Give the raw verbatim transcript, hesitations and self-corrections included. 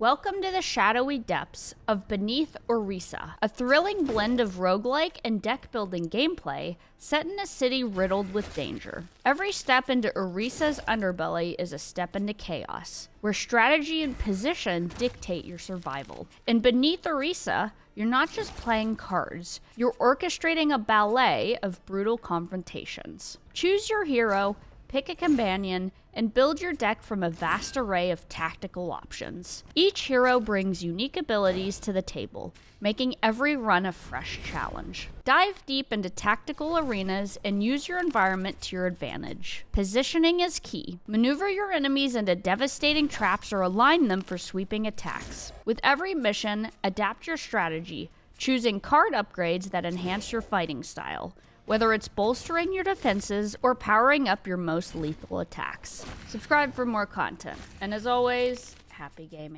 Welcome to the shadowy depths of Beneath Oresa, a thrilling blend of roguelike and deck-building gameplay set in a city riddled with danger. Every step into Oresa's underbelly is a step into chaos, where strategy and position dictate your survival. In Beneath Oresa, you're not just playing cards, you're orchestrating a ballet of brutal confrontations. Choose your hero, pick a companion, and build your deck from a vast array of tactical options. Each hero brings unique abilities to the table, making every run a fresh challenge. Dive deep into tactical arenas and use your environment to your advantage. Positioning is key. Maneuver your enemies into devastating traps or align them for sweeping attacks. With every mission, adapt your strategy, choosing card upgrades that enhance your fighting style, whether it's bolstering your defenses or powering up your most lethal attacks. Subscribe for more content, and as always, happy gaming.